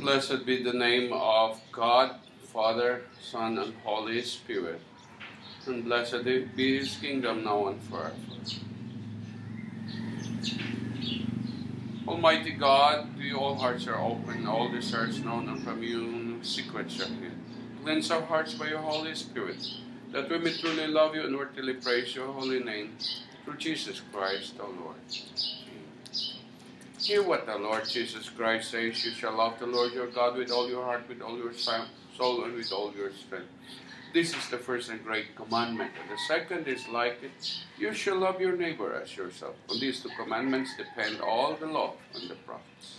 Blessed be the name of God, Father, Son, and Holy Spirit, and blessed be His kingdom now and forever. Almighty God, to you all hearts are open, all desires known, and from you secrets are hid. Cleanse our hearts by your Holy Spirit, that we may truly love you and worthily praise your holy name, through Jesus Christ our Lord. Hear what the Lord Jesus Christ says. You shall love the Lord your God with all your heart, with all your soul, and with all your strength. This is the first and great commandment. And the second is like it. You shall love your neighbor as yourself. On these two commandments depend all the law and the prophets.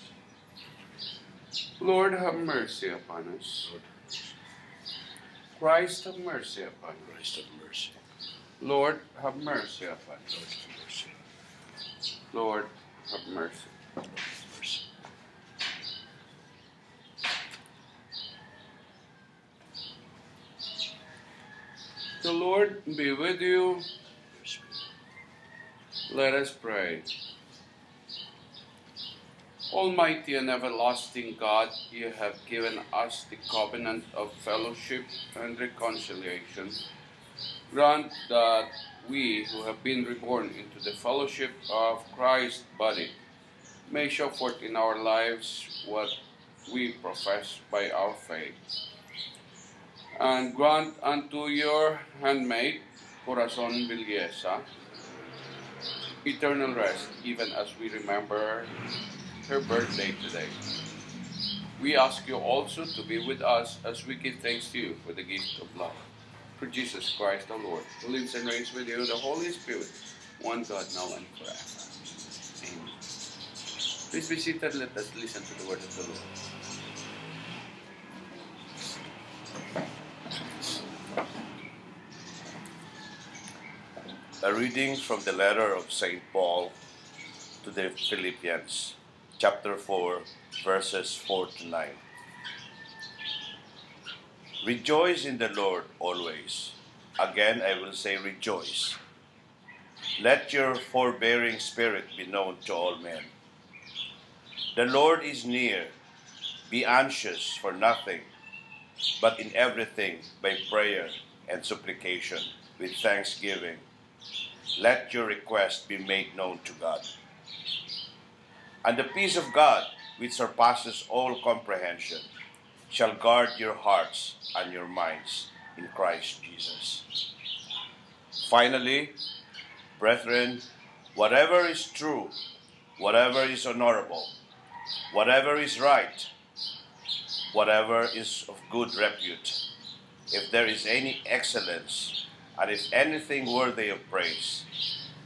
Lord, have mercy upon us. Christ, have mercy upon us. Lord, have mercy upon us. Lord, have mercy. The Lord be with you. Let us pray. Almighty and everlasting God, you have given us the covenant of fellowship and reconciliation. Grant that we who have been reborn into the fellowship of Christ's body may show forth in our lives what we profess by our faith. And grant unto your handmaid, Corazon Vigiesa, eternal rest, even as we remember her birthday today. We ask you also to be with us as we give thanks to you for the gift of love. For Jesus Christ our Lord, who lives and reigns with you, the Holy Spirit, one God, now and forever. Amen. Please be seated. Let us listen to the word of the Lord. A reading from the letter of St. Paul to the Philippians, chapter 4, verses 4 to 9. Rejoice in the Lord always. Again, I will say rejoice. Let your forbearing spirit be known to all men. The Lord is near. Be anxious for nothing, but in everything by prayer and supplication with thanksgiving. Let your request be made known to God. And the peace of God, which surpasses all comprehension, shall guard your hearts and your minds in Christ Jesus. Finally, brethren, whatever is true, whatever is honorable, whatever is right, whatever is of good repute, if there is any excellence, and if anything worthy of praise,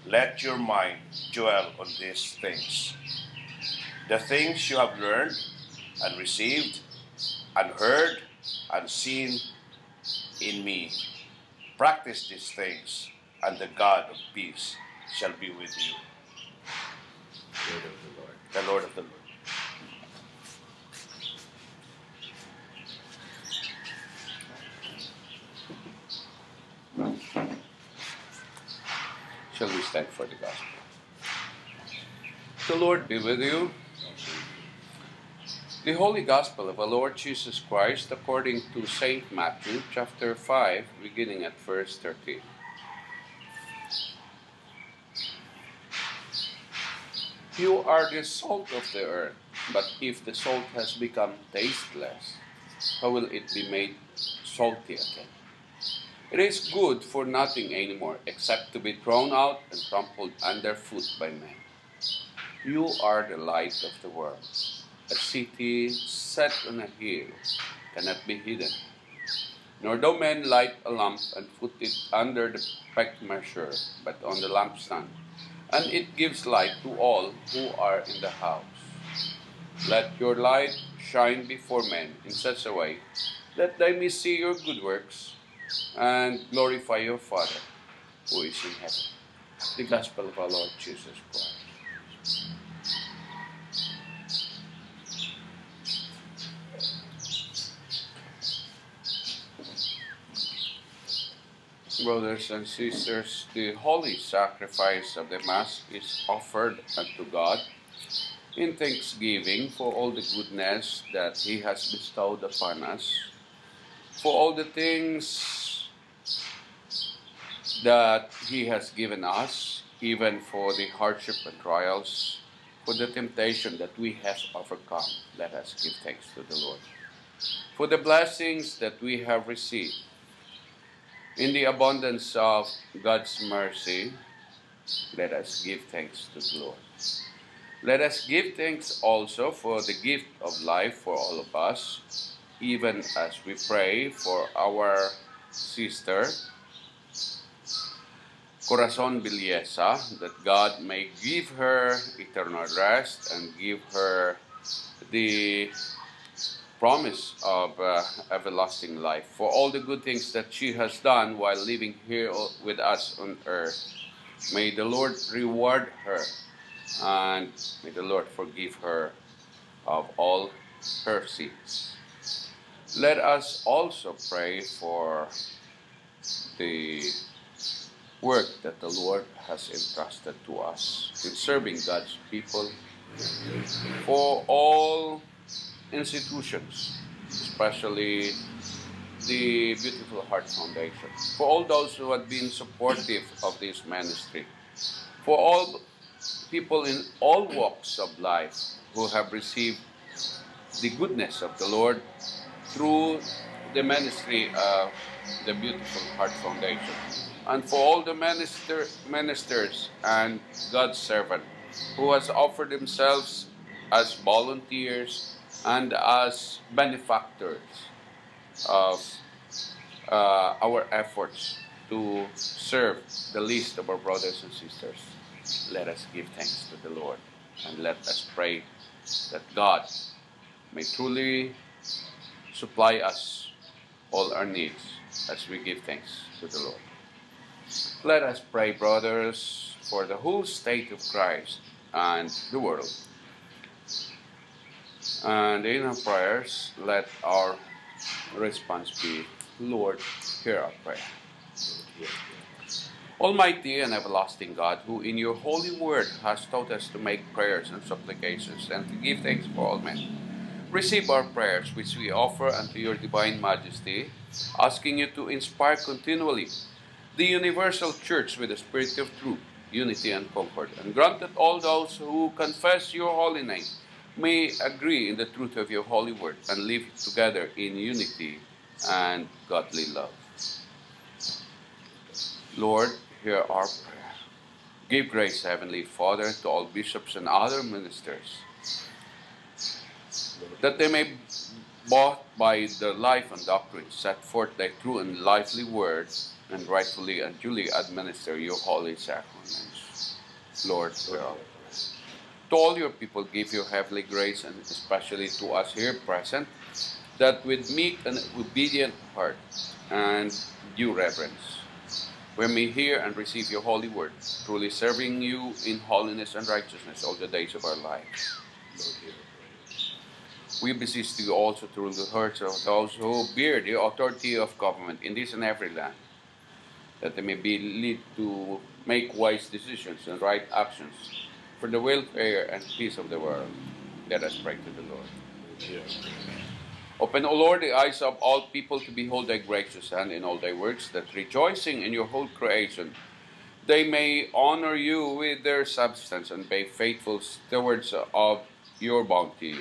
let your mind dwell on these things. The things you have learned and received and heard and seen in me, practice these things, and the God of peace shall be with you. Word of the Lord. The Lord of the Lord. Shall we stand for the gospel? The Lord be with you. The Holy Gospel of our Lord Jesus Christ according to St. Matthew, chapter 5, beginning at verse 13. You are the salt of the earth, but if the salt has become tasteless, how will it be made salty again? It is good for nothing anymore except to be thrown out and trampled underfoot by men. You are the light of the world. A city set on a hill cannot be hidden. Nor do men light a lamp and put it under the peck measure, but on the lampstand, and it gives light to all who are in the house. Let your light shine before men in such a way that they may see your good works and glorify your Father who is in heaven. The Gospel of our Lord Jesus Christ. Brothers and sisters, the holy sacrifice of the Mass is offered unto God in thanksgiving for all the goodness that He has bestowed upon us, for all the things that He has given us, even for the hardship and trials, for the temptation that we have overcome. Let us give thanks to the Lord. For the blessings that we have received, in the abundance of God's mercy, let us give thanks to the Lord. Let us give thanks also for the gift of life for all of us, even as we pray for our sister, Corazon Villeza, that God may give her eternal rest and give her the promise of everlasting life, for all the good things that she has done while living here with us on earth. May the Lord reward her, and may the Lord forgive her of all her sins. Let us also pray for the work that the Lord has entrusted to us in serving God's people, for all institutions, especially the Beautiful Heart Foundation, for all those who have been supportive of this ministry, for all people in all walks of life who have received the goodness of the Lord through the ministry of the Beautiful Heart Foundation, and for all the ministers and God's servant who has offered themselves as volunteers and as benefactors of our efforts to serve the least of our brothers and sisters. Let us give thanks to the Lord, and let us pray that God may truly supply us all our needs as we give thanks to the Lord. Let us pray, brothers, for the whole state of Christ and the world. And in our prayers, let our response be, Lord, hear our prayer. Almighty and everlasting God, who in your holy word has taught us to make prayers and supplications and to give thanks for all men, receive our prayers which we offer unto your divine majesty, asking you to inspire continually the universal church with the spirit of truth, unity, and comfort, and grant that all those who confess your holy name may agree in the truth of your holy word and live together in unity and godly love. Lord, hear our prayer. Give grace, Heavenly Father, to all bishops and other ministers, that they may, bought by the life and doctrine, set forth thy true and lively words, and rightfully and duly administer your holy sacraments. Lord, hear our prayer. To all your people, give your heavenly grace, and especially to us here present, that with meek and obedient heart and due reverence, we may hear and receive your holy word, truly serving you in holiness and righteousness all the days of our lives. Lord, hear our prayer. We beseech you also through the hearts of those who bear the authority of government in this and every land, that they may be led to make wise decisions and right actions for the welfare and peace of the world. Let us pray to the Lord. Yes. Open, O Lord, the eyes of all people to behold thy gracious hand in all thy works, that rejoicing in your whole creation, they may honor you with their substance and be faithful stewards of your bounty.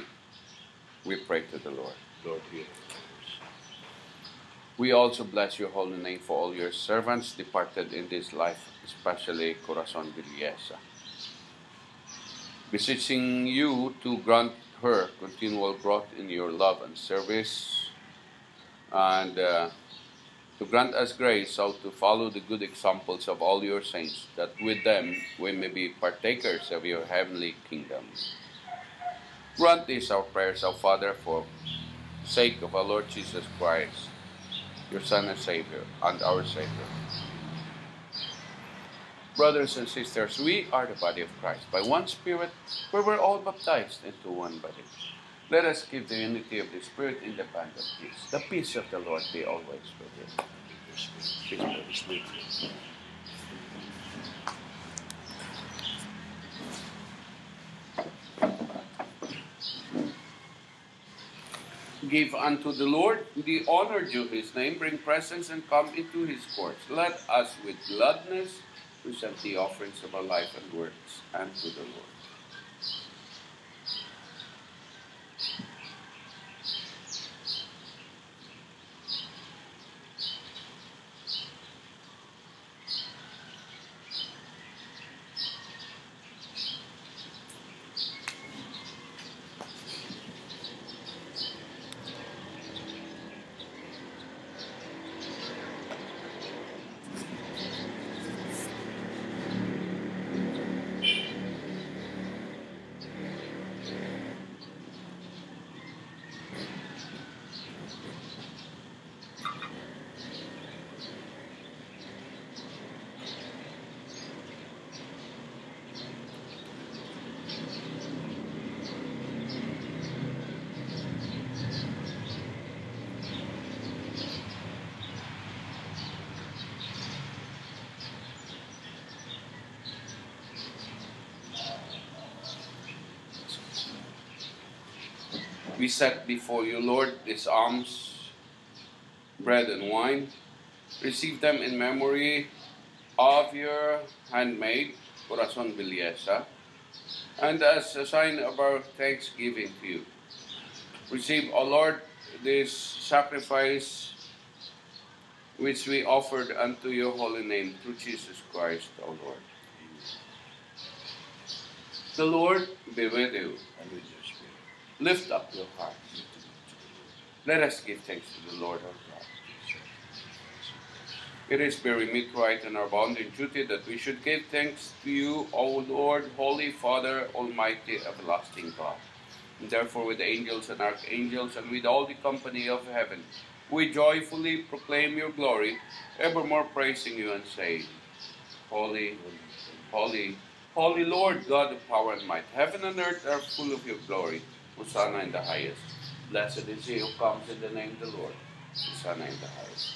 We pray to the Lord. Lord, hear. We also bless your holy name for all your servants departed in this life, especially Corazon Villeza, beseeching you to grant her continual growth in your love and service, and to grant us grace so to follow the good examples of all your saints, that with them we may be partakers of your heavenly kingdom. Grant these our prayers, O Father, for the sake of our Lord Jesus Christ, your Son and Savior, and our Savior. Brothers and sisters, we are the body of Christ. By one Spirit, we were all baptized into one body. Let us keep the unity of the Spirit in the bond of peace. The peace of the Lord be always with you. Peace of the Spirit. Give unto the Lord the honor due his name. Bring presence and come into his courts. Let us with gladness present the offerings of our life and works unto the Lord. We set before you, Lord, these alms, bread and wine. Receive them in memory of your handmaid, Corazon Villeza, and as a sign of our thanksgiving to you. Receive, O Lord, this sacrifice which we offered unto your holy name, through Jesus Christ, O Lord. The Lord be with you. Lift up your hearts. Let us give thanks to the Lord our God. It is very meet, right, and our bounden duty that we should give thanks to you, O Lord, Holy Father, Almighty, everlasting God. And therefore, with the angels and archangels, and with all the company of heaven, we joyfully proclaim your glory, evermore praising you and saying, Holy, holy, holy Lord, God of power and might, heaven and earth are full of your glory. Hosanna in the highest. Blessed is he who comes in the name of the Lord. Hosanna in the highest.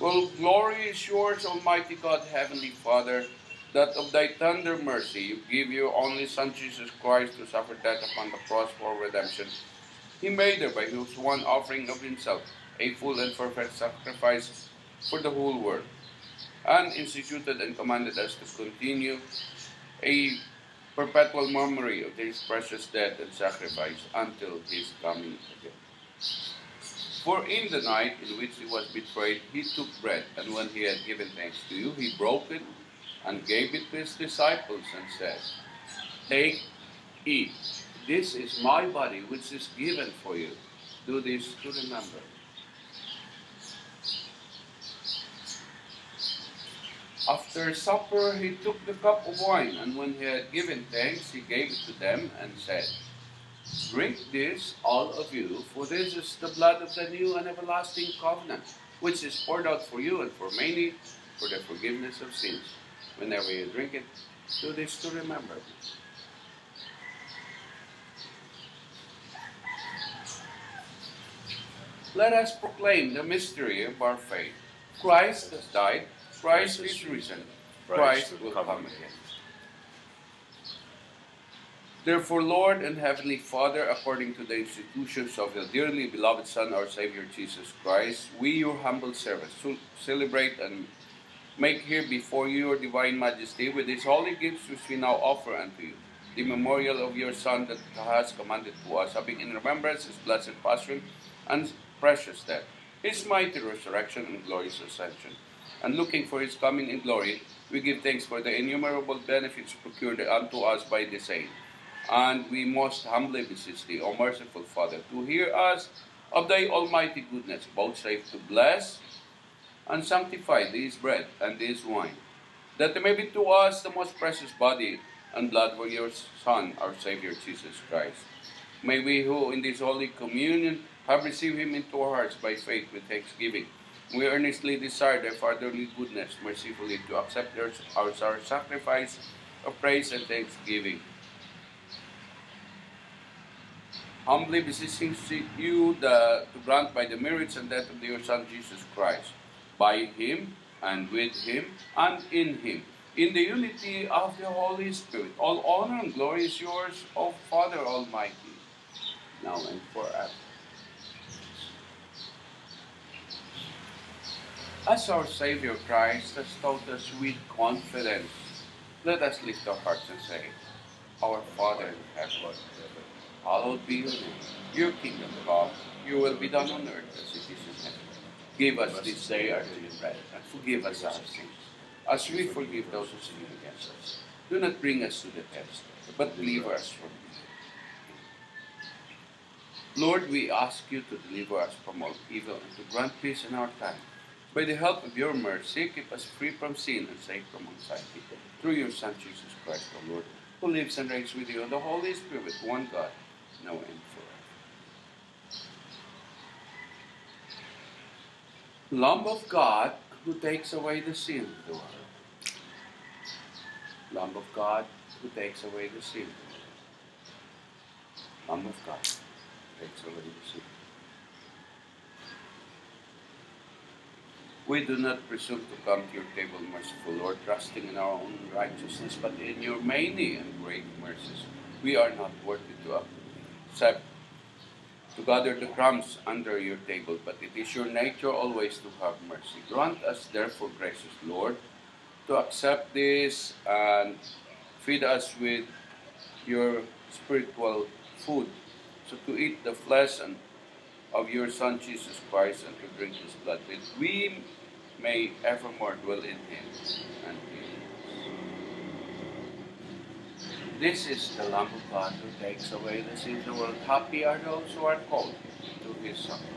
Well, glory is yours, Almighty God, Heavenly Father, that of thy tender mercy you give your only Son, Jesus Christ, who suffered death upon the cross for redemption. He made her by his one offering of himself a full and perfect sacrifice for the whole world, and instituted and commanded us to continue a perpetual memory of his precious death and sacrifice until his coming again. For in the night in which he was betrayed, he took bread, and when he had given thanks to you, he broke it and gave it to his disciples and said, Take, eat. This is my body, which is given for you. Do this to remember. After supper, he took the cup of wine, and when he had given thanks, he gave it to them and said, Drink this, all of you, for this is the blood of the new and everlasting covenant, which is poured out for you and for many for the forgiveness of sins. Whenever you drink it, do this to remember. Let us proclaim the mystery of our faith. Christ has died. Christ is risen. Christ will come again. Therefore, Lord and Heavenly Father, according to the institutions of your dearly beloved Son, our Savior Jesus Christ, we, your humble servants, celebrate and make here before you, your divine majesty, with these holy gifts which we now offer unto you, the memorial of your Son that has commanded to us, having in remembrance his blessed passion and precious death, his mighty resurrection and glorious ascension. And looking for his coming in glory, we give thanks for the innumerable benefits procured unto us by the same. And we most humbly beseech thee, O merciful Father, to hear us of thy almighty goodness, vouchsafe to bless and sanctify this bread and this wine, that they may be to us the most precious body and blood for your Son, our Savior, Jesus Christ. May we who in this holy communion have received him into our hearts by faith with thanksgiving, we earnestly desire thy fatherly goodness mercifully to accept our sacrifice of praise and thanksgiving. Humbly beseeching you to grant by the merits and death of your Son Jesus Christ, by him and with him and in him, in the unity of the Holy Spirit, all honor and glory is yours, O Father Almighty, now and forever. As our Savior Christ has taught us with confidence, let us lift our hearts and say, Our Father in heaven, hallowed be your name. Your kingdom come, your will be done on earth as it is in heaven. Give us this day our daily bread, and forgive us our sins, as we forgive those who sin against us. Do not bring us to the test, but deliver us from evil. Lord, we ask you to deliver us from all evil and to grant peace in our time. By the help of your mercy, keep us free from sin and safe from anxiety. Through your Son, Jesus Christ, our Lord, who lives and reigns with you, the Holy Spirit, one God, now and forever. Lamb of God, who takes away the sin of the world. Lamb of God, who takes away the sin of the world. Lamb of God, who takes away the sin. We do not presume to come to your table, merciful Lord, trusting in our own righteousness, but in your many and great mercies. We are not worthy to accept, to gather the crumbs under your table, but it is your nature always to have mercy. Grant us, therefore, gracious Lord, to accept this and feed us with your spiritual food, so to eat the flesh and of your Son, Jesus Christ, and to drink his blood, that we may evermore dwell in him and in him. This is the Lamb of God who takes away the sin of the world. Happy are those who are called to his supper.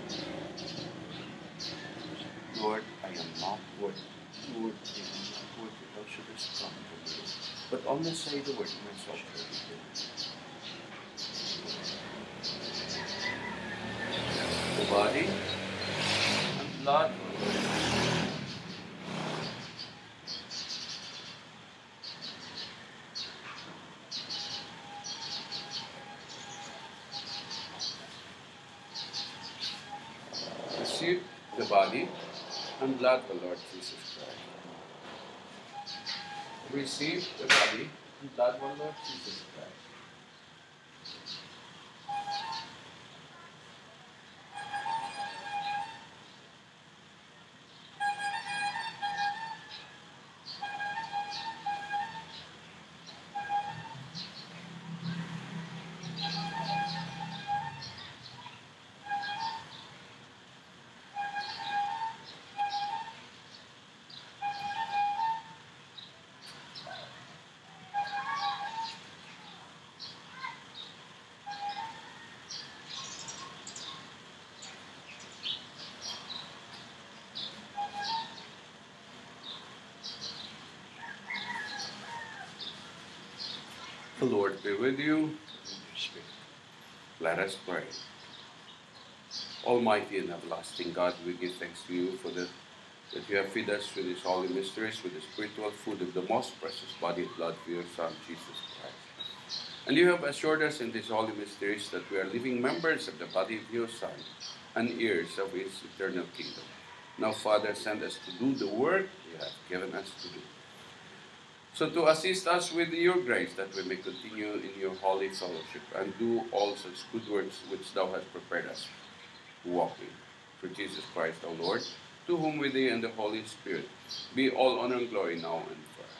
Lord, I am not worthy. Lord, I am not worthy thou shouldest come to me. But only say the word, my soul shall be healed. Body blood. Receive the body and blood of the Lord Jesus Christ. Receive the body and blood of the Lord Jesus Christ. The Lord be with you. Let us pray. Almighty and everlasting God, we give thanks to you for that you have fed us with these holy mysteries, with the spiritual food of the most precious body and blood of your Son, Jesus Christ. And you have assured us in these holy mysteries that we are living members of the body of your Son and heirs of his eternal kingdom. Now, Father, send us to do the work you have given us to do. So to assist us with your grace, that we may continue in your holy fellowship and do all such good works which thou hast prepared us to walk in. Through Jesus Christ, our Lord, to whom with thee and the Holy Spirit be all honor and glory now and forever.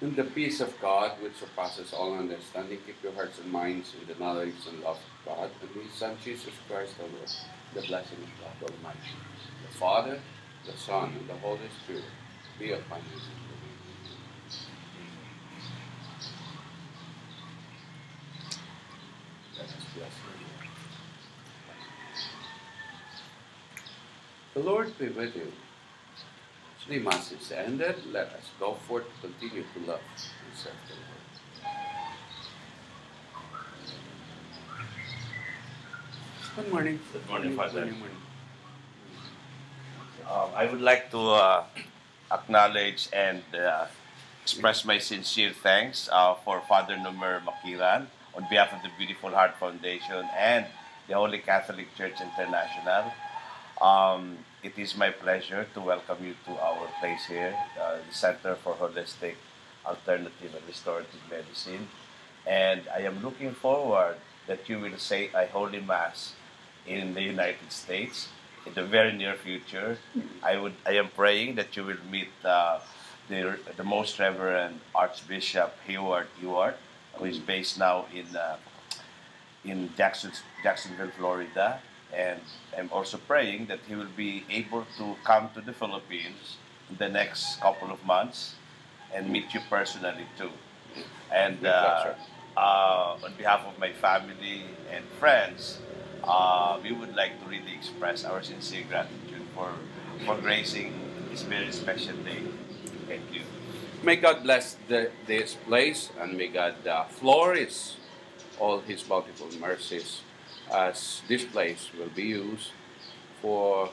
And the peace of God, which surpasses all understanding, keep your hearts and minds in the knowledge and love of God and his Son, Jesus Christ, our Lord, the blessing of God Almighty, the Father, the Son, and the Holy Spirit, be upon you. Let us bless the Lord. The Lord be with you. The Mass is ended. Let us go forth to continue to love and serve the Lord. Good morning. Good morning, Father. Good morning. I would like to acknowledge and express my sincere thanks for Father Numer Makiran on behalf of the Beautiful Heart Foundation and the Holy Catholic Church International. It is my pleasure to welcome you to our place here, the Center for Holistic Alternative and Restorative Medicine. And I am looking forward that you will say a Holy Mass in the United States. In the very near future, I am praying that you will meet the Most Reverend Archbishop Howard Ewart, who is based now in Jacksonville, Florida, and I'm also praying that he will be able to come to the Philippines in the next couple of months and meet you personally too. And on behalf of my family and friends, we would like to really express our sincere gratitude for gracing this very special day. Thank you. May God bless this place, and may God flourish all His bountiful mercies as this place will be used for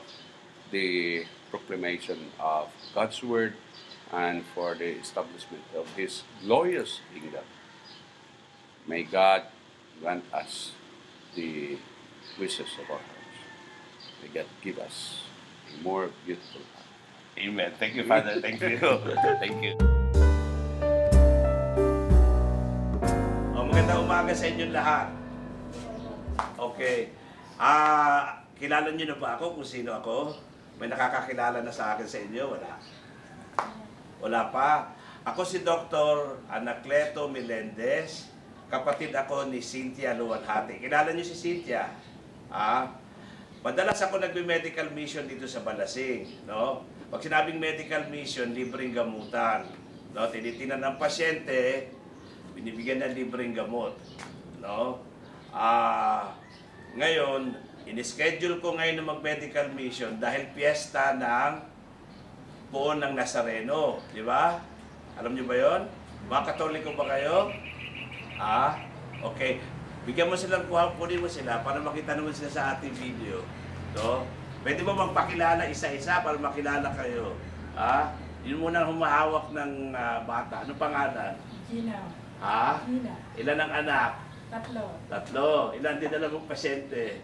the proclamation of God's Word and for the establishment of His glorious kingdom. May God grant us the wishes of our hearts. May God give us a more beautiful heart. Amen. Thank you, Father. Thank you. Thank you. Magandang umaga sa inyong lahat. Okay. Kilala niyo na ba ako kung sino ako? May nakakakilala na sa akin sa inyo? Wala. Wala pa. Ako si Dr. Anacleto Millendez. Kapatid ako ni Cynthia Luanhati. Kilala niyo si Cynthia? Madalas ako nagme-medical mission dito sa Balasing, no? Pag sinabing medical mission, libreng gamutan, no? Tinitingnan ng pasyente, binibigyan ng libreng gamot, no? Ngayon, in-schedule ko ngayon na mag-medical mission dahil piyesta ng Poon ng Nazareno, di ba? Alam niyo ba 'yon? Mga Katoliko ba kayo? Okay. Bigyan mo silang kuha, kunin mo sila para makita naman sila sa ating video. to. Pwede ba magpakilala isa-isa para makilala kayo? Ah, yun muna humahawak ng bata. Ano pangalan? Gina. Ah? Gina. Ilan ang anak? Tatlo. Tatlo. Ilan din alam mong pasyente?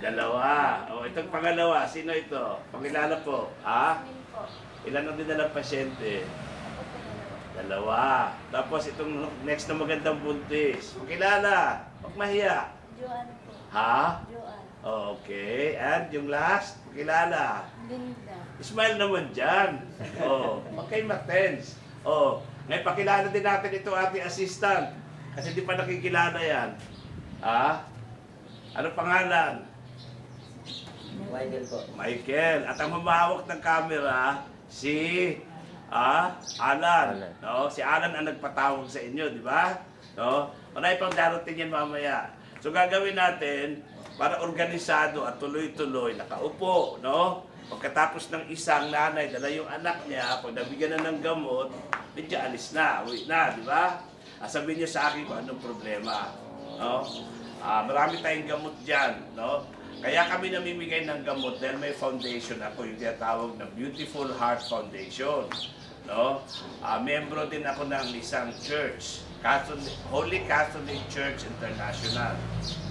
Dalawa. O, itong pangalawa. Sino ito? Pakilala po. Ah? Ilan ang din alam pasyente? Dalawa. Tapos itong next na magandang buntis. Pakilala. Pagmahiya. Joan po. Ha? Joan. Okay. And yung last, pakilala. Linda. Smile naman dyan. Oh, okay, Martens. Oh, ngayon pakilala din natin ito ating assistant. Kasi di pa nakikilala yan. Ha? Ano pangalan? Michael po. Michael. At ang humahawak ng camera, si... Ah, Alan. No? Si Alan ang nagpatawag sa inyo, di ba? No? Maraming pang darating yan mamaya. So gagawin natin para organisado at tuloy-tuloy, nakaupo, no? Pagkatapos ng isang nanay, dala yung anak niya, pag nabigyan na ng gamot, medyo alis na, uwi na, di ba? Sabihin niyo sa akin kung anong problema, no? Marami tayong gamot dyan, no? Kaya kami namimigay ng gamot dahil may foundation ako, yung tinatawag na Beautiful Heart Foundation. No? Membro din ako ng isang church, Catholic, Holy Catholic Church International.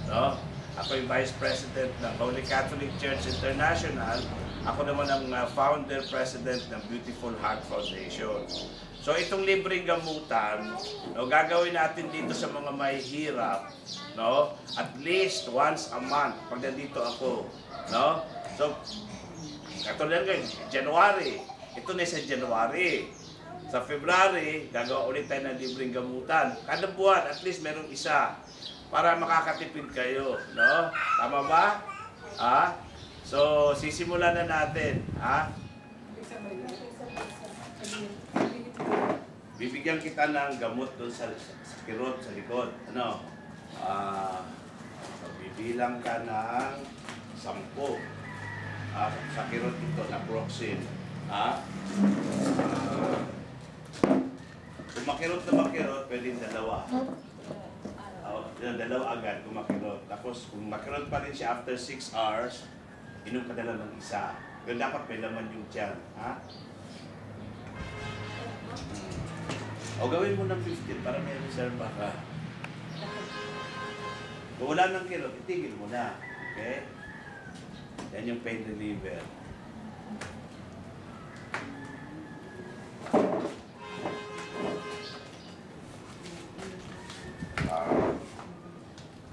No? Ako yung Vice President ng Holy Catholic Church International. Ako naman ang Founder President ng Beautiful Heart Foundation. So itong libreng gamutan, no, gagawin natin dito sa mga may hirap, no? At least once a month pag nandito ako, no? So katulad ng January, ito na sa January. Sa February, gagawa ulit tayo ng libreng gamutan. Kada buwan at least merong isa para makakatipid kayo, no? Tama ba? Ah? So sisimulan na natin, ha? Bibigyan kita ng gamot doon sa kirot, sa likod. Ano? So bibilang ka ng 10. Sa kirot ito, na proxin. Ha? Kung makirot, pwedeng dalawa. Dalawa agad kung makirot. Tapos kung makirot pa rin siya after 6 hours, inom ka dala ng isa. Pero dapat may laman yung tiyan. Ha? O gawin mo ng 15 para may reserva ka. Kung wala ng kilo, itigil mo na. Okay? Yan yung pain reliever.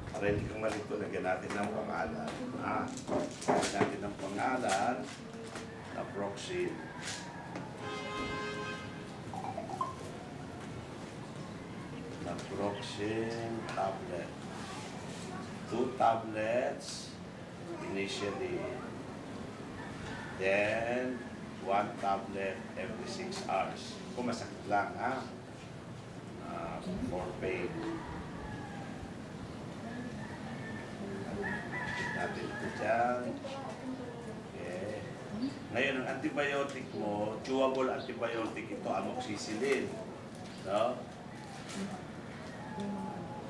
Parang kang malito, lagyan natin ng pangalan. Lagyan natin ng pangalan na proxy. Naproxen tablet. 2 tablets initially. Then, 1 tablet every 6 hours. Kung masakit lang, ha? For pain. Natin ito dyan. Okay. Ngayon, ang antibiotic mo, chewable antibiotic ito, amoxicillin. No?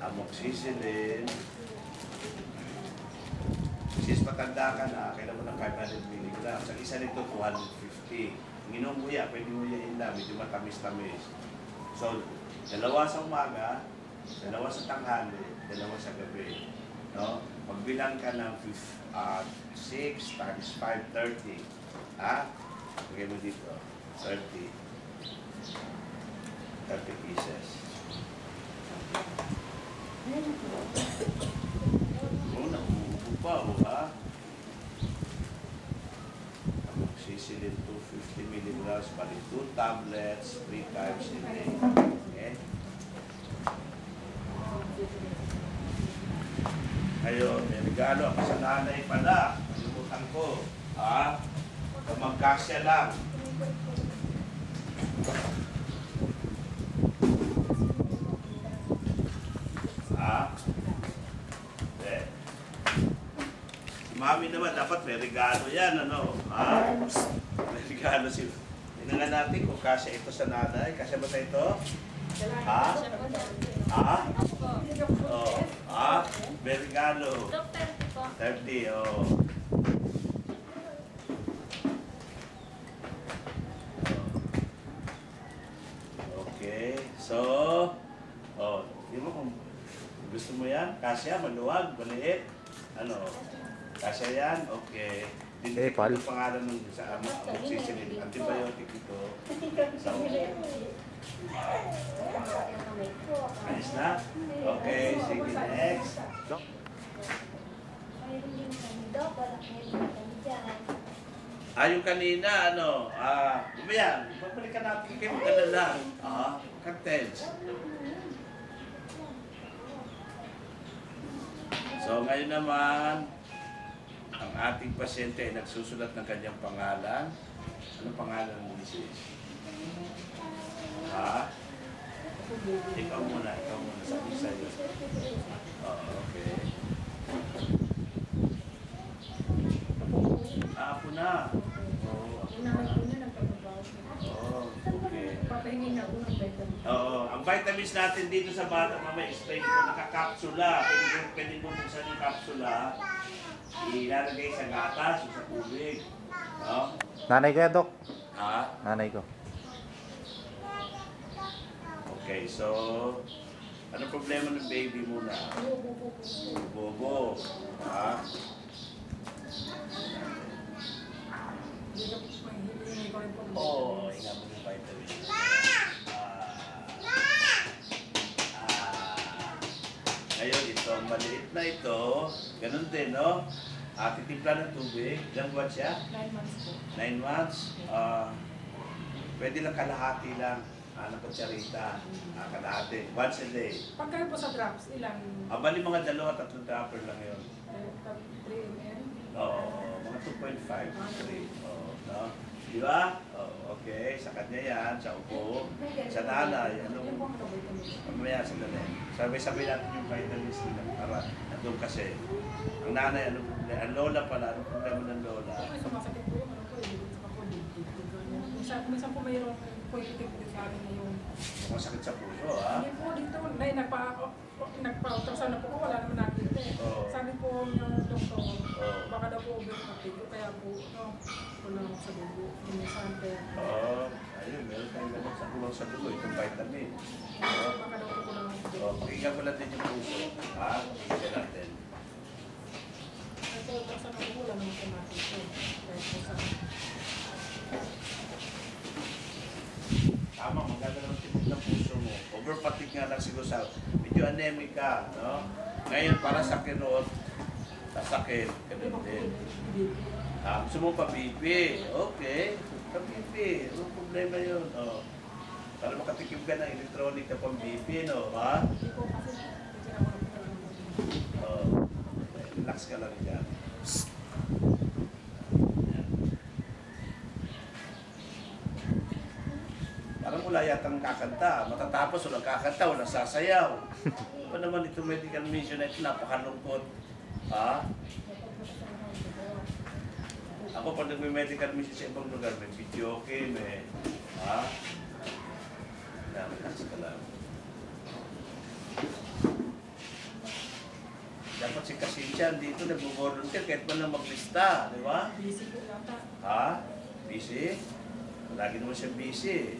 Amoxicillin. Sis, matanda ka na, kailan mo ng 500 mg. Sa isa nito, 250. Ang inom mo yan, pwede mo yan na, medyo matamis-tamis. So, 2 sa umaga, 2 sa tanghali, 2 sa gabi. No? Magbilang ka ng 6 times 5, 30. Ha? Pagay mo dito, 30. 30 pieces. Oh, nakupo pa ako, ha? Magsisilid 250 mg, bali 2 tablets, 3 times a day. Okay? Ayun, may regalo ako sa nanay pala. Kalimutan ko, ha? Magkasya lang. Mami naman, dapat may regalo yan, ano? May regalo sila. Tingnan natin kung kasya ito sa nanay. Kasya ba sa ito? Ha? Ha? May regalo. Doktor po. 30, oo. Oh. Okay. So, oh, di mo kung gusto mo yan, kasya, maluwag, maliit, ano, kasya yan, okay. Hindi ko yung pangalan nung sa ama, ang magsisilin, antibiotic ito. Sa ayos na? Okay, sige, next. Ayun kanina, ano, umayan, magbalikan natin kayo, magkala lang. Contents. So, ngayon naman, ang ating pasyente ay nagsusulat ng kanyang pangalan. Ano pangalan mo, Mrs.? Ha? Ikaw muna, sabi sa'yo. Okay. Apo na. Ang vitamins natin dito sa bata, mamaya explain ko, nakakapsula. Pwede mo buksan yung kapsula. Ilalagay sa gatas o sa tubig. No? Nanay ko yan, Dok. Ha? Nanay ko. Okay, so, ano problema ng baby muna? Bobo. Ha? Oo, hinga mo ng vitamin. Ngayon, ito, maliit na ito. Ganun din, no? Titimpla ng tubig. Ilang buwan siya? 9 months po. 9 months? Pwede lang kalahati lang. Anong kutsarita? Kalahati. Once a day. Pagkayo po sa drops, ilang? Bali mga 2 at 3 dropper lang yun. 3 ml? Oo. Mga 2.5. 3. Oo. No? Di ba? Oo. Okay. Sa kanya yan. Sa upo. Sa nanay. Anong? Mamaya sa nanay. Sabi-sabi natin yung vitamins nila. Para doon kasi. Ang nanay, ang lola pala, ang problema ng lola. Sumasakit po yung minsan po mayroon politik din sa amin ngayon. Sumasakit sa puso, ha? Hindi po, dito, nagpa-ultrasound na po ko, wala naman nakita eh. Sabi po yung doktor, baka daw po overactive ko, kaya po, wala naman sa dugo. Minsan, kaya... Ayun, meron tayong naman sa kulang sa dugo, itong vitamin. Baka daw po kulang sa dugo. Pakinggan ko natin yung puso, ha? Pakinggan natin. Kasi sa magulang ng matematik ko. Tama, maganda ng tibok ng puso mo. Overfatigue nga lang siguro sa medyo anemic ka, no? Ngayon, para sa kinot, sasakit, ganun din. Gusto mo papipi. Okay, papipi. Anong problema yun? No? Para makatikim ka ng electronic na pampipi, no? Ha? Relax ka lang dyan. Parang wala yatang kakanta. Matatapos walang kakanta, walang sasayaw. Ano naman itong medical mission na ito? Napakalungkot. Ha? Ako pag nagme-medical mission sa ibang lugar, may video game, eh. Ha? Relax ka lang. Dapat si Cynthia dito nag-volunteer kahit man lang maglista, di ba? Busy po lang ta. Ha? Busy? Lagi naman siya busy.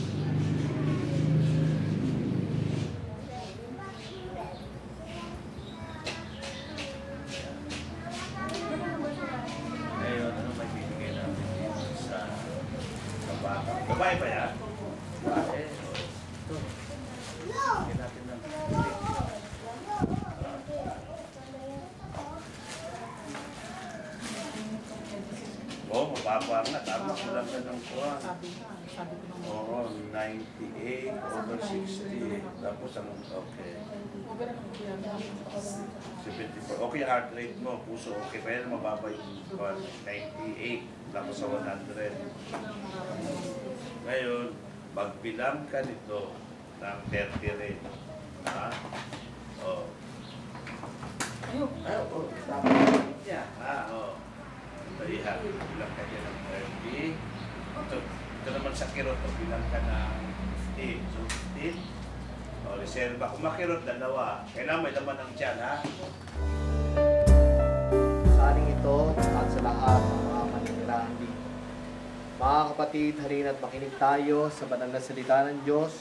Ngayon, ano may binigay natin dito sa baka? Babae ba yan? Babae? Ito. Bigay natin ng pitik. Papaar na, tapos lang na ng kuha. Oo, 98/60. Tapos ang, okay. 74. Okay, heart rate mo, puso okay. Pero mababa yung 98, tapos sa 100. Ngayon, magbilang ka nito. ng pertinence. Ha? Oh. Ayun. Oh, tama. Yeah. Ah, oh. So, iha. Bilang ka dyan ng 30. Ito, ito naman sa kirot. Bilang ka ng 15. So, 15. O, reserva. Kung makirot, dalawa. Kailangan may laman ng tiyan, ha? Saaling ito at sa lahat ng mga manirahan dito. Mga kapatid, halina't makinig tayo sa banal na salita ng Diyos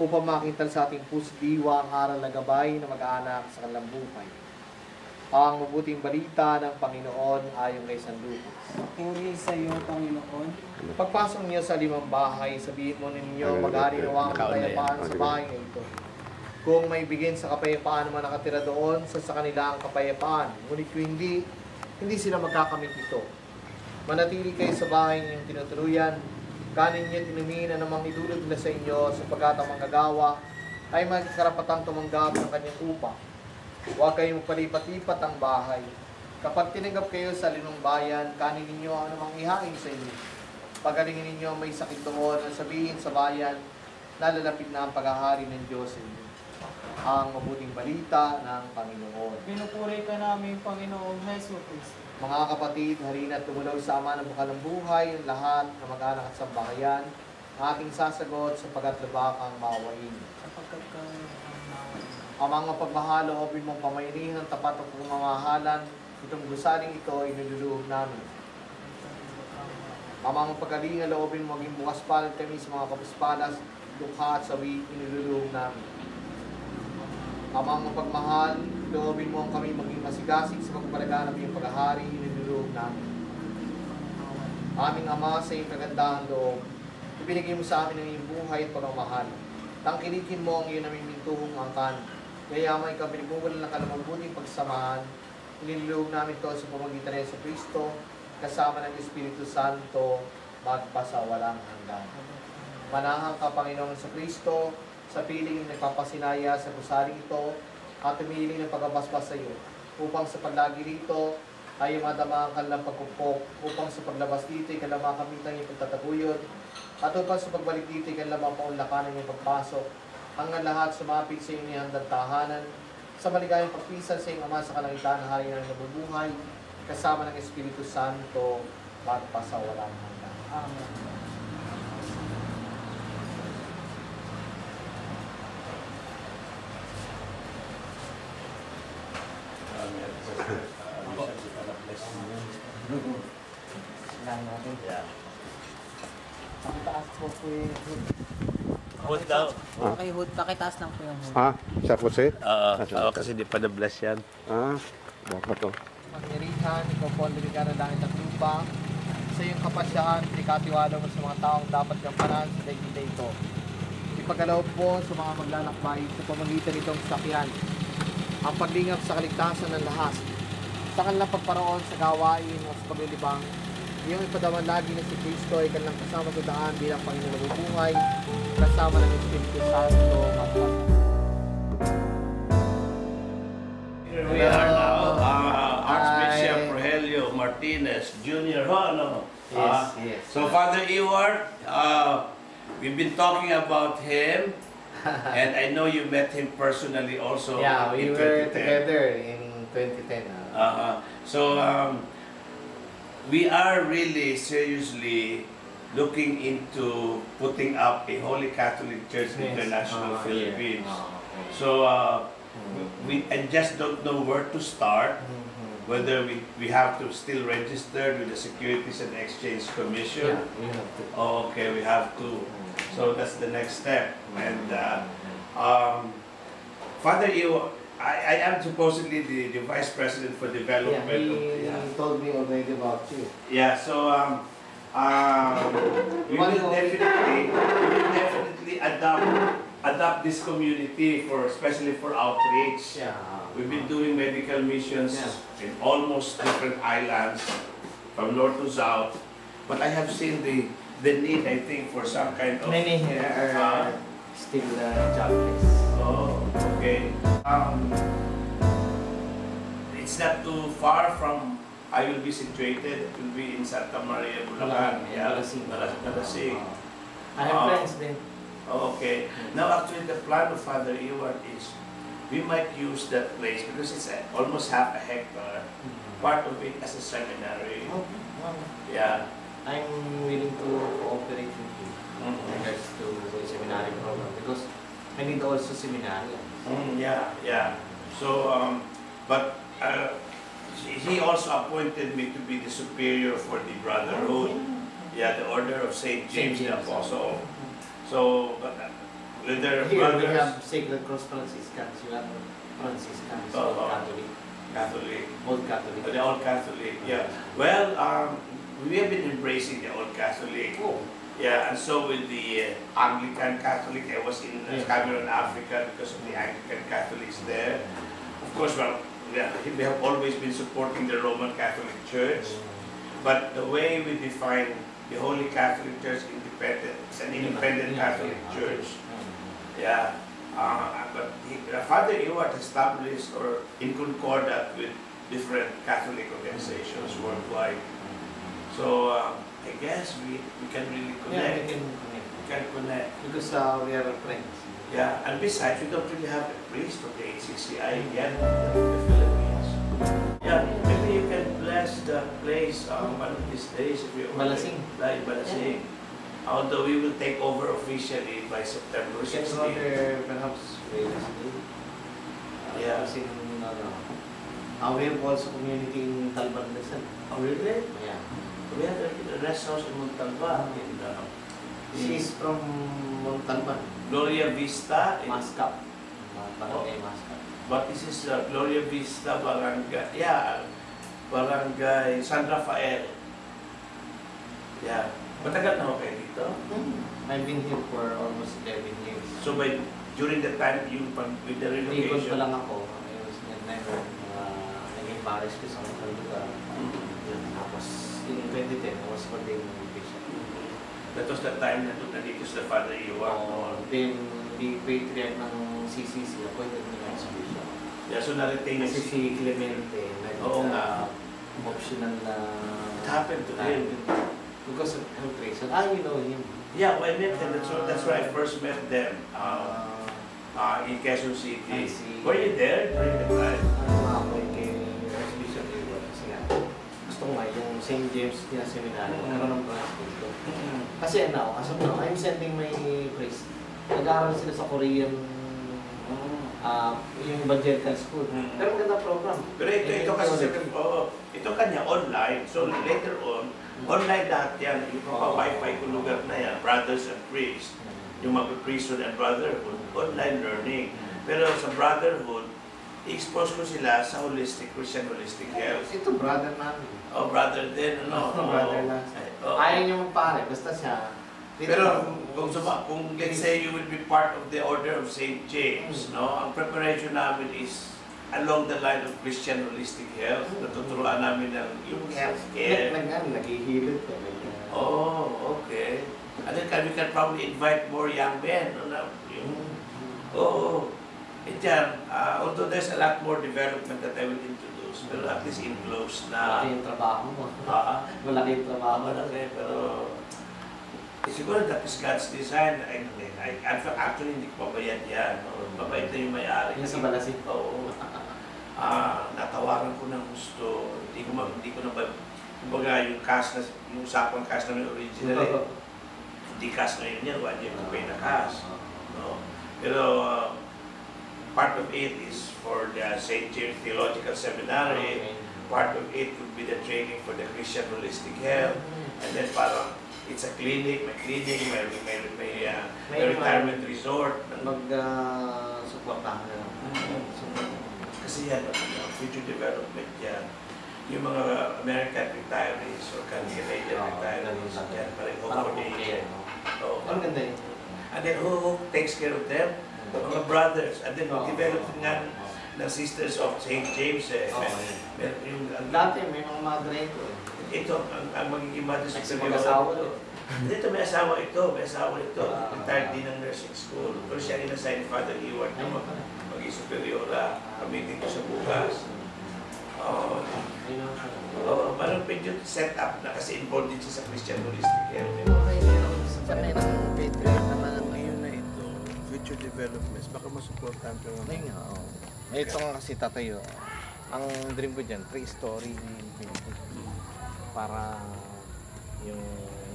upang makita sa ating puso't diwa ang aral na gabay na mag-aanak sa kanilang buhay. Ang mabuting balita ng Panginoon ayon kay San Lucas. Puri sa iyo, Panginoon. Pagpasok niyo sa limang bahay, sabihin mo ninyo, mag-ari nawa ang kapayapaan sa bahay na ito. Kung may bigin sa kapayapaan naman nakatira doon, sa kanila ang kapayapaan. Ngunit kung hindi sila magkakamit ito. Manatili kayo sa bahay niyong tinutuluyan. Kanin niyo tinumi na namang idulot na sa inyo sapagkat ang manggagawa ay magkarapatang tumanggap ng kanyang upa. Huwag kayong palipat-lipat ang bahay. Kapag tinanggap kayo sa linumbayan, kanin ninyo ang namang ihain sa inyo. Pagalingin ninyo may sakit doon na sabihin sa bayan na lalapit na ang paghahari ng Diyos sa inyo. Ang mabuting balita ng Panginoon. Pinupuri ka namin, Panginoong Jesus Christ. Mga kapatid, harina at tumulaw sa Ama ng Bakalang Buhay, lahat na mag-anak at sambahayan, aking sasagot sapagat labak ang mawain. Amang mapagbahalo, hopin mong pamainihin ang tapat at pumamahalan, itong gusaling ito ay niluluog namin. Amang pagkalinga, loobin mong maging bukas palad kami sa mga kapuspalas, dukha at sawi, iniluluog namin. Amang mapagmahal, loobin mo kami maging masigasig sa pagpalaganap ng paghahari, inilulog namin. Aming Ama, sa iyong kagandahan loob, ibinigay mo sa amin ang iyong buhay at pagmamahal. Tangkilikin mo ang iyong namimintuhong angkan. Kaya may kapinibugalan ng kalamabuting pagsamahan, inilulog namin ito sa pamagitan ng Kristo, kasama ng Espiritu Santo, magpasawalang hanggan. Manahang ka, Panginoon sa Kristo, sa piling nagpapasinaya sa gusaling ito, at humihiling ng pagkabasbas sa iyo, upang sa paglagi rito ay madama ang kanilang pagkupok, upang sa paglabas dito ay kanilang makamitan yung pagtataguyod, at upang sa pagbalik dito ay kanilang mapaunlakanan yung pagpasok, hanggang lahat sumapit sa iyo niyang dantahanan, sa maligayang pagpisan sa iyong Ama sa kalangitan, hari ng nabubuhay, kasama ng Espiritu Santo, magpasawalang hanggan. Amen. Hood daw. Okay, hood. Pakitaas lang po yung hood. Ah, isa po sir? Oo, kasi di pa na-bless yan. Ah, baka to. Mangyarihan, ikaw po ang lumigyan ng langit at lupa. Sa iyong kapasyahan, ikatiwala mo sa mga taong dapat gampanan sa daigdig na ito. Ipagkaloob po sa mga maglalakbay sa pamagitan itong sakyan. Ang paglingap sa kaligtasan ng lahat. Sa kanilang pagparoon sa gawain o sa paglilibang, iyong ipadaman lagi na si Cristo ay kanilang kasama sa daan bilang Panginoon ng buhay, kasama ng Espiritu Santo, Matwag. Here we are now, Archbishop Rogelio Martinez Jr. Oh, no. Yes, yes. So Father Ewart, we've been talking about him, and I know you met him personally also. Yeah, we were together in 2010. So we are really seriously looking into putting up a Holy Catholic Church International Philippines. Yeah. Okay. So I just don't know where to start, whether we have to still register with the Securities and Exchange Commission. Yeah, we have to. Oh, okay, we have to. So that's the next step. And Father Ewart, I am supposedly the Vice President for Development. Yeah, he told me already about you. Yeah, so we will definitely adapt this community for, especially for outreach. Yeah. We've been doing medical missions in almost different islands, from north to south. But I have seen the need, I think, for some kind of... Many here are still jobless. Oh, okay. It's not too far from I will be situated. It will be in Santa Maria Bulan. Yeah, Balasing. I have friends there. Oh, okay. Now, actually, the plan of Father Ewart is we might use that place because it's almost half a hectare, part of it as a seminary. Okay. Yeah. I'm willing to cooperate with you in regards to the seminary program because I need also seminary. Yeah, yeah. So, but he also appointed me to be the superior for the brotherhood. Yeah, the Order of St. James the Apostle. So, but whether here we have Sacred Cross Franciscans, you have Franciscans, all Catholic. Catholic. All Catholic. They're all Catholic, yeah. Well, we have been embracing the old Catholic. Oh. Yeah, and so with the Anglican Catholic, I was in Cameroon, Africa because of the Anglican Catholics there. Of course, well, yeah, we have always been supporting the Roman Catholic Church. But the way we define the Holy Catholic Church independent, it's an independent Catholic Church. Yeah. But Father Ewart established or in concordat with different Catholic organizations worldwide. So I guess we can really connect. Yeah, we can connect. Because we are friends. Yeah, and besides, we don't really have a priest of the ACCI yet in the Philippines. Yeah, maybe you can bless the place one of these days if you want. Balasing. Like Balasing. Yeah. Although we will take over officially by September 16th. Perhaps Wednesday. Yeah. We have also community in Montalbán. Oh, really? Yeah. We have a rest house in Montalbán. She's from Montalbán. Gloria Vista. Mascap. Barangay Mascap. But this is Gloria Vista, Barangay. Yeah. Barangay San Rafael. Yeah. Matagal na ako kayo dito? I've been here for almost 11 years. So by, during the time yung with the relocation? Ikot pa lang ako. I was never naging parish ko sa Montalbán. In 2010, I was for the invitation. That was the time that you was the Father Ewart. Then the patriarch ng CCC appointed me as bishop. Yeah, so na-retain na si Clemente. Oo nga. Optional na... It happened to him. Because of health reason. You know him. Yeah, well, I met him. That's where I first met them. In Quezon City. Were you there during the time? Yung St. James niya seminary, magkaroon ng branch dito. Kasi now, as of now, I'm sending my priest. Nag-aaral sila sa Korean, yung evangelical school. Pero maganda program. Pero ito kasi, ito kanya online. So later on, online lahat yan. Yung papaipay ko lugar na yan, brothers and priests. Yung mag-priesthood and brotherhood, online learning. Pero sa brotherhood, i-expose ko sila sa holistic, Christian holistic health. Ito brother namin. Oh, brother din, ano? Brother lang. Ayaw niyo magpare, basta siya. Pero kung let's say you will be part of the Order of St. James, no? Ang preparation namin is along the line of Christian holistic health. Natuturuan namin ng yung healthcare. Nag-heal it. Oh, okay. And then we can probably invite more young men. Oh, diyan, although there's a lot more development that I will introduce, pero at least in close na... Malaki yung trabaho mo. Malaki yung trabaho. Malaki, pero... Siguro that is God's design. Actually, hindi ko pabayad yan. Pabayad na yung may-ari. Yung sa Balasing? Oo. Natawaran ko ng gusto. Hindi ko na ba... Kumbaga, yung cash na... Yung usapang cash na may original eh. Hindi cash na yun yan. Wala yung pay na cash. Pero... Part of it is for the St. James Theological Seminary. Part of it would be the training for the Christian holistic health. And then parang, it's a clinic, may cleaning, may retirement resort. Mag-supportahan na. Kasi yan, future development yan. Yung mga American retirees or Canadian retirees, yan parang overage. Ang ganda yun. And then who takes care of them? Mga brothers, and then developed nga ng Sisters of St. James eh. Dati may mga madre ito eh. Ito, ang magiging madre sa mag-asawa ito. Dito may asawa ito. Retired din ng nursing school. Pero siya rin na-sign ni Father Ewart na mag-isuperiora. Kamitin ko sa bukas. Parang medyo set up na kasi involved din siya sa Christian holistic health. Sa mga patriot na ngayon na future developments, baka masuportahan ka naman. Ayun nga, oo. Ito nga kasi tatayo. Ang dream ko dyan, 3-story building. Para yung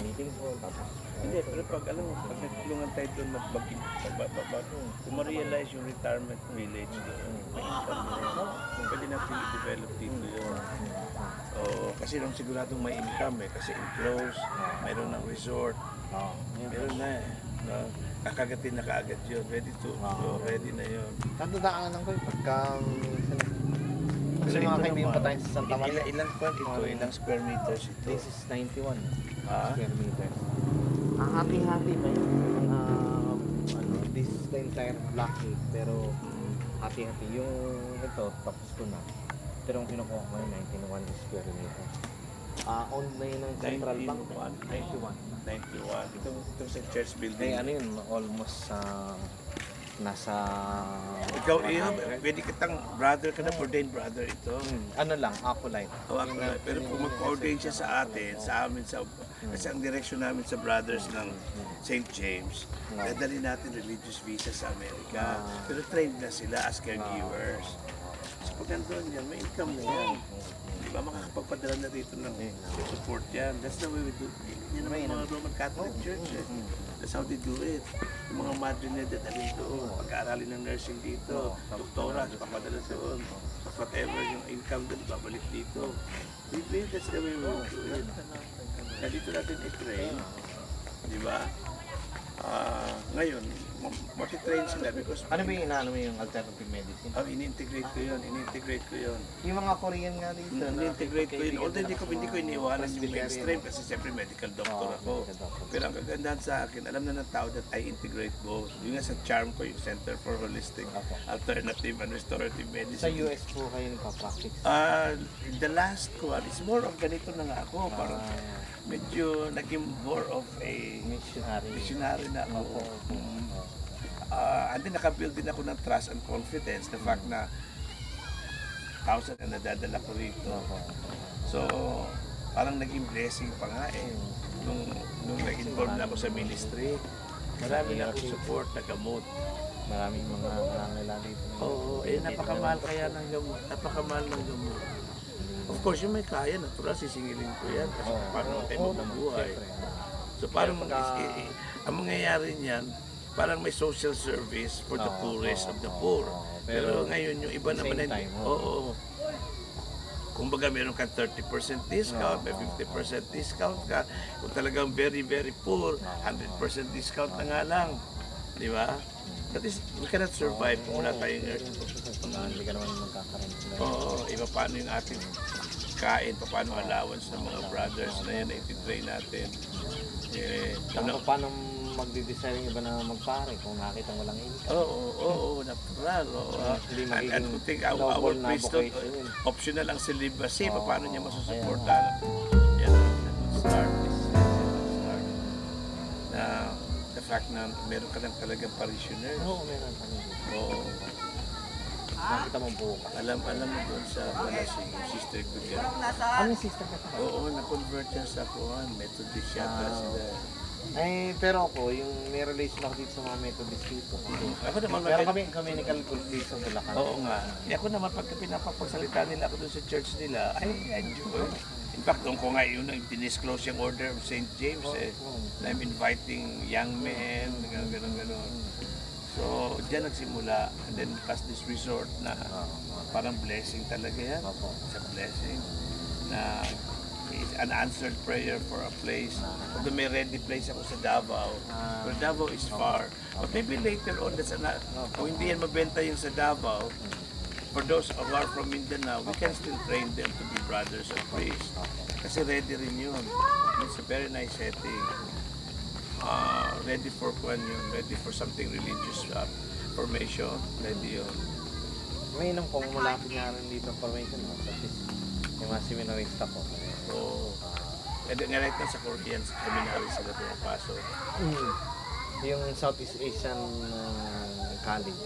meeting hall, tapos... Hindi, pero pag alam mo, pag natulungan tayo doon, magbagin, magbabago. Kung ma-realize yung retirement village doon, ma-income doon, pwede natin i-develop dito yun. Oo, kasi lang siguradong may income eh, kasi enclosed, mayroon ng resort, mayroon na eh. Kakagatin na kaagad yun, ready to, ready na yun. Tatandaan ko yung pagka... Kasi mga kaibigan pa tayo sa Santa Maria. Ilang kwan ito, ilang square meters ito? This is 91 square meters. Ang hati-hati ba yun? This is the entire block eh, pero hati-hati yung ito, tapos ko na. Pero ang kinukuha ko yung 91 square meters. Owned na yun ng Central Bank. 91. Ito sa church building. Ay ano yun, almost nasa... Ikaw iyo, pwede kitang brother ka na, ordained brother ito. Ano lang, acolyte. Pero kung mag-ordain siya sa atin, sa amin, sa... Kasi ang direksyon namin sa brothers ng St. James, dadali natin religious visa sa Amerika. Pero trained na sila as caregivers. So pag nandoon yan, may income na yan. Di ba makakapagpadala na dito ng support yan? That's the way we do it. Yan naman yung mga Roman Catholic Church. That's how they do it. Yung mga madre na dadali doon, pag-aaralin ng nursing dito, doktora, papadala doon. Whatever yung income doon, babalik dito. We believe that's the way we do it. Na dito natin i-train, di ba? Ngayon, mag-train sila because... Ano ba yung inaano mo yung alternative medicine? Oh, in-integrate ko yun. Yung mga Korean nga dito na... In-integrate ko yun. Although hindi ko iniwanan yung mainstream kasi siyempre medical doctor ako. Pero ang kagandahan sa akin, alam na ng tao that I integrate both. Yung nga sa charm ko, yung Center for Holistic Alternative and Restorative Medicine. Sa US po kayo nagpa-practice? The last one is more of ganito na nga ako. Parang... medyo naging more of a missionary na ako. And then nakabuild din ako ng trust and confidence, the fact na 1,000 na nadadala ko rito. So, parang naging blessing pa nga eh. Nung nag-involve na ako sa ministry, marami na akong support na gamot. Maraming mga nangangailangan dito. Oo, eh napakamahal kaya ng gamot. Of course, yung may kaya, natural, sisingilin ko yan kasi paano tayo magbuhay. So parang ang mangyayari niyan, parang may social service for the poorest of the poor. Pero ngayon, yung iba naman na hindi. Oo. Kung baga meron ka 30% discount, may 50% discount ka. Kung talagang very, very poor, 100% discount na nga lang. Di ba? That is, we cannot survive kung wala tayong earth. Hindi ka naman magkakaroon. Oo, iba paano yung ating kain, paano allowance ng mga brothers na yan na ititrain natin. Paano magde-design yung iba na magpare kung nakita walang income? Oo, natural. At kung think our priesthood, optional ang celibacy, paano niya masusuporta? Yan, that would start. Now, the fact na meron ka lang talagang parishioners. Oo, meron pa rin. Oo. Nakita mo buka. Alam mo doon sa Palasing, yung sister ko dyan. Ano yung sister ka? Oo, na-convert yan sa Kuhan. Methodist yata sila. Ay, pero ako, yung may relation ako dito sa mga Methodist dito. Ako naman mag- Pero kami nagkalculate sa Bulacan. Oo nga. Ako naman, pagka pinapapagsalita nila ako doon sa church nila, I enjoy. In fact, doon ko nga yun, dinisclose yung Order of St. James eh. I'm inviting young men, gano'n. So, dyan nagsimula. And then, plus this resort na parang blessing talaga yan. It's a blessing. Na it's an answered prayer for a place. Although may ready place ako sa Davao. Pero Davao is far. But maybe later on, kung hindi yan mabenta yung sa Davao, for those who are from Mindanao, we can still train them to be brothers and priests. Kasi ready rin yun. It's a very nice setting. Ready for kwan yun, ready for something religious formation, ready yun. May nang kung malapit nga rin dito ang formation, yung mga seminarista ko. Oo. Nga right na sa Korean seminary sila pinapasok. Yung Southeast Asian college.